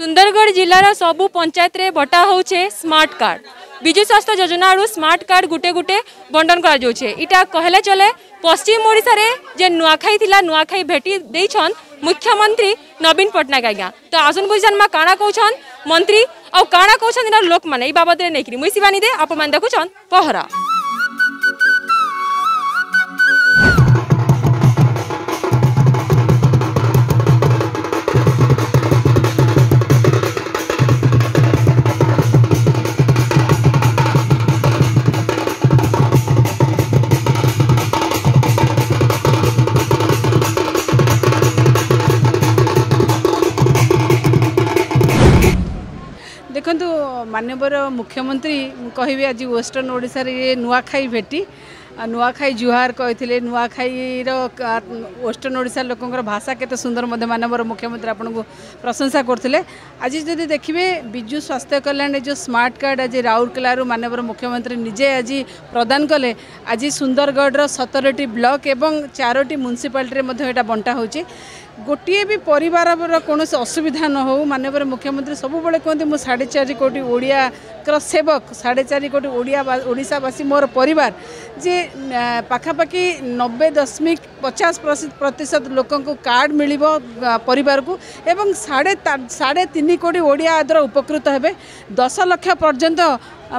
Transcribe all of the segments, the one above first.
सुंदरगढ़ जिलार सबू पंचायत रे बटा होचे स्मार्ट कार्ड। विजु स्वास्थ्य योजना रु स्मार्ट कार्ड गुटे गुटे बंटन कर इटा कहले चले। पश्चिम ओडिशा रे जे नुआखाई थिला नुआखाई भेटी देछन मुख्यमंत्री नवीन पटनायक आज्ञा। तो आसन बुझन मा काना कहछन मंत्री आ काना कहछन लोक माने ई बाबत रे नै कि मुई सिवानी दे आप मान देखुछन पहरा। देखु मानवर मुख्यमंत्री कहे आज वेस्टर्न ओडिशा रे नुआखाई भेटी नुआखाई जुहार कही नुआखाईर वेस्टर्न ओडिशा लोकंर भाषा केते सुंदर मध्य मानवर मुख्यमंत्री आपनको प्रशंसा करते। आज जदि देखिए विजु स्वास्थ्य कल्याण जो स्मार्ट कार्ड आज राउरकेला मानवर मुख्यमंत्री निजे आज प्रदान कले। आज सुंदरगढ़ 17 ब्लॉक एवं 4 म्युनिसिपालिटी बंटा हो गोटे भी परिवार कौन असुविधा न हो। मानवर मुख्यमंत्री सब बड़े कहते मो 4.5 कोटी ओडिया क्रस सेवक 4.5 कोटी ओडिशावासी मोर परिवार जे पाखापाखि 90.50% लोक कार्ड मिल परिवार को एवं 3.5 कोटी ओडिया आदर उपकृत होबे। 10 लाख पर्यंत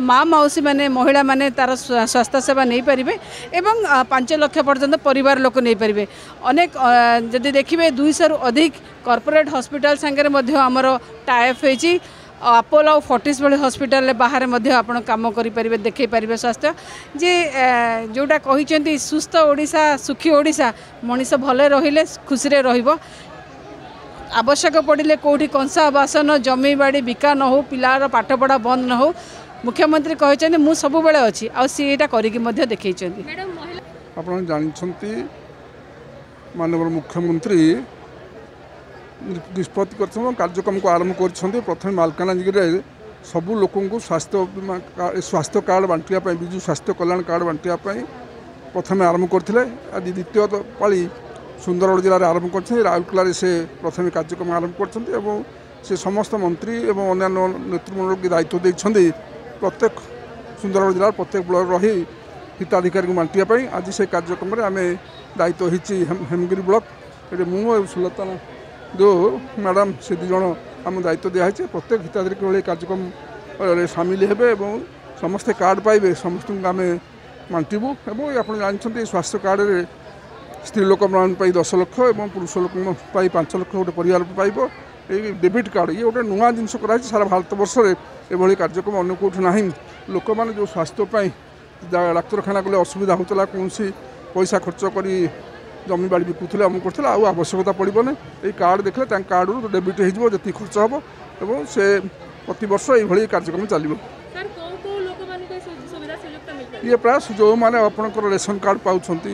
माँ मौसी मैंने महिला मैंने तार स्वास्थ्य सेवा नहीं पारे एवं 5 लाख पर्यंत परिवार लोक नहीं पारे। अनेक जदि देखिए 200 अधिक कॉर्पोरेट हॉस्पिटल संगे आमर टाइप होती अपोलो 40 बड़े हॉस्पिटल बाहर कम करें देखे पारे स्वास्थ्य जे जोटा कही सुस्थ ओडिशा सुखी ओडिशा मनीष भले रहिले खुशी रे रहिबो। आवश्यक पड़े कौटी कंसा बासन जमी बाड़ी बिका न हो पिलार पाठपढ़ा बंद न हो मुख्यमंत्री कहते मु सब बेले अच्छी आईटा कर मानव मुख्यमंत्री निष्पत्ति कार्यक्रम को आरंभ कर प्रथम मालकानगिरी सबू लोक स्वास्थ्य कार्ड बांटाप विजु स्वास्थ्य कल्याण कार्ड बांटाप प्रथम आरंभ करते। आज द्वितीय पाली सुंदरगढ़ जिले आरंभ कर राउरकेला से प्रथम कार्यक्रम आरंभ कर समस्त मंत्री एवं अन्य नेतृमंडल के दायित्व देखते प्रत्येक सुंदरगढ़ जिलार प्रत्येक ब्लक रही हिताधिकारी को बांटापी। आज से कार्यक्रम में आम दायित्व होती हेमगिरी ब्लक ये मुँह सुलता जो मैडम से दु जन आम दायित्व दिखाई प्रत्येक हिताधिकारी कार्यक्रम सामिल होबे और समस्ते कार्ड पाइबे समस्त आम बांटबू। और जानते स्वास्थ्य कार्ड में स्त्री लोक मान 10 लाख और पुरुष लोक 5 लाख गोटे परिवार पाइब। ये डेबिट कार्ड ये गोटे नुआ जिनस कर सारा भारत वर्ष में कार्यक्रम अगर कौट ना लोक मैंने जो स्वास्थ्यपाई डाक्तखाना गले असुविधा होता कौन सी पैसा खर्च कर जमी बाड़ी बिकुले अमुक कर आवश्यकता पड़बना ये कार्ड देखले कार्ड रू डेबिट हो खर्च हम और से प्रत वर्ष ये कार्यक्रम चलो। ये प्राय जो मैंने आपंकर रेशन कार्ड पाँच अन्य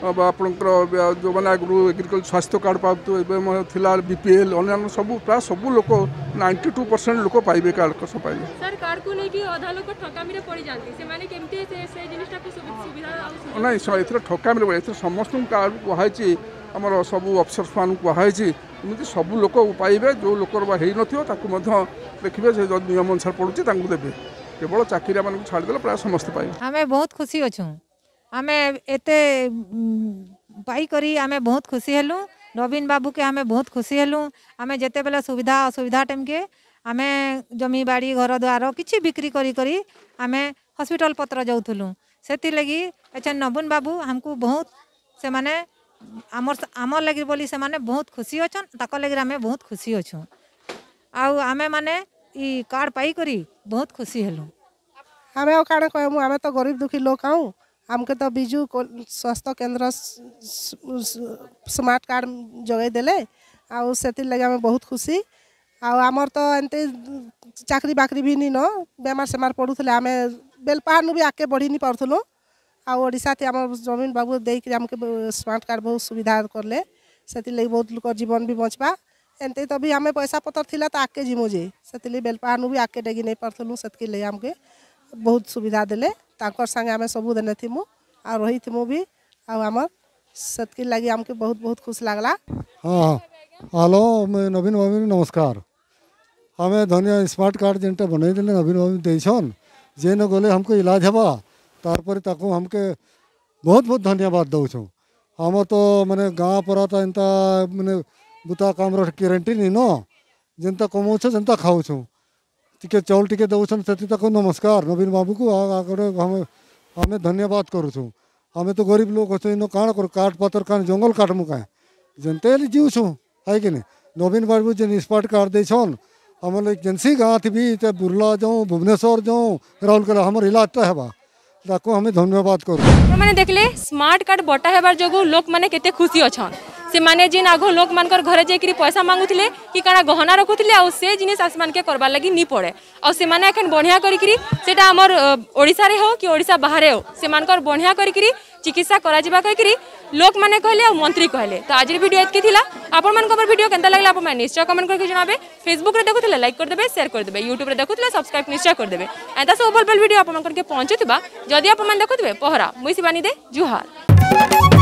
जो मैंने आगु एग्रीकल्चर स्वास्थ्य कार्ड पाला बीपीएल अन्य सब प्राय सब लोग 92% लोक पाइबे कार्ड कस पाइबे। सर कार्ड को लेके आधा लोग ठकामी रे पड़ी जानती से माने केमते से जिनिसटा को सुविधा आ नहीं सर एथरे ठकामी रे एथरे समस्त कार्ड कहाई हमर सब अफसर मान कहाई एमती सब लोक पाइबे जो लोकर हे ना देखिए से नियम अनुसार पड़ुची देवे केवल चाकरिया मान छाड़देले प्राय समस्त पाइबे। हमें बहुत खुशी अछू आमे एते पाई करी आमे बहुत खुशी हेलु नवीन बाबू के आमे बहुत खुशी हेलु। आमे जेते बेला सुविधा असुविधा टाइम के आमे जमी बाड़ी घर द्वार किछि बिक्री करी करी आमे हॉस्पिटल पत्र जाउथुलु सेति लगी अच्छा नवीन बाबू हमकू बहुत से माने आमर लगी बोली से माने बहुत खुशी अछन ताक लगी आमे बहुत खुशी अछू आउ आमे माने ई कार्ड पाई करी बहुत खुशी हेलु। आमे ओ कार्ड कहमु आमे तो गरीब दुखी लोक आउ हमके तो विजु स्वास्थ्य केंद्र स्मार्ट कार्ड जगै देले आउ सेति लगे हमें बहुत खुशी। आउ आमर तो एंते चाकरी बाकरी भी नहीं न बेमार सेमार पड़ुले आम बेलपाहानू भी आगे बढ़ी नहीं पार्थुलु आउ ओडिशा थे आम नवीन बाबू देके हमके स्मार्ट कार्ड बहुत सुविधा करले सेति लगे बहुत लोग जीवन भी बचवा एंते तो भी हमें पैसा पतर थिला तो आगे जीमु जे सेति लगे बेलपाहानू भी आगे डेगी नहीं पार्थुलु सेति लगे हमके बहुत सुविधा देले ताकर संगे आम सबू देने थीमु आ रही थीमु भी आमर सतकी लगी आमके बहुत बहुत खुश लगला। हाँ हेलो नवीन बाबू नमस्कार आम धनिया स्मार्ट कार्ड जेनटा बनईदे नवीन बाबू जेन गले हमको इलाज हेबा तारपर ताको हमके बहुत बहुत धन्यवाद दौछूँ। हम तो माने गाँव पर तो एंता माने बुता काम गारंटी नहीं न जेनता कमाऊँ जेनता खाऊँ टिके चाउल टिके दौन से ताको नमस्कार नवीन बाबू को आगे हमें धन्यवाद करूँ। हमें तो गरीब लोग इन काण करूँ काट पतर कान जंगल काटमु कहें जनते जीवसुँ है कि नहीं। नवीन बाबू जेन स्मार्ट कार्ड देन आम लोग जेनसी गाँव थी बुर्ला जाऊँ भुवनेश्वर जाऊँ राउरकेला हमर इलाजटा है ताको हमें धन्यवाद करूँ। मैंने देखले स्मार्ट कार्ड बटा हेबार जो लोक मैंने केते खुशी अच्छन से माने जिन आग लोक मान घरे जाकर पैसा मांगुले कि काना गहना रखुले आ से जिनिस आसमान के करबार लगी नहीं पड़े आ से माने एखन बढ़िया करी सेटा हमर ओडिसा रे हो कि ओडिसा बाहरे हो से मानकर बढ़िया करी चिकित्सा करा जिबा करी लोक मैंने कहले और मंत्री कहले। तो आज वीडियो एतकी थिला आपण मन को वीडियो केनता लागला आपण निश्चय कमेंट करके जनाबे। फेसबुक रे देखुथिले लाइक कर देबे शेयर कर देबे यूट्यूब रे देखुथिले सब्सक्राइब निश्चय कर देबे एता सब भल भल वीडियो आपण के पहुंचथिबा जदी आपण देखुथिबे पहरा मुई सिवानी दे जुहार।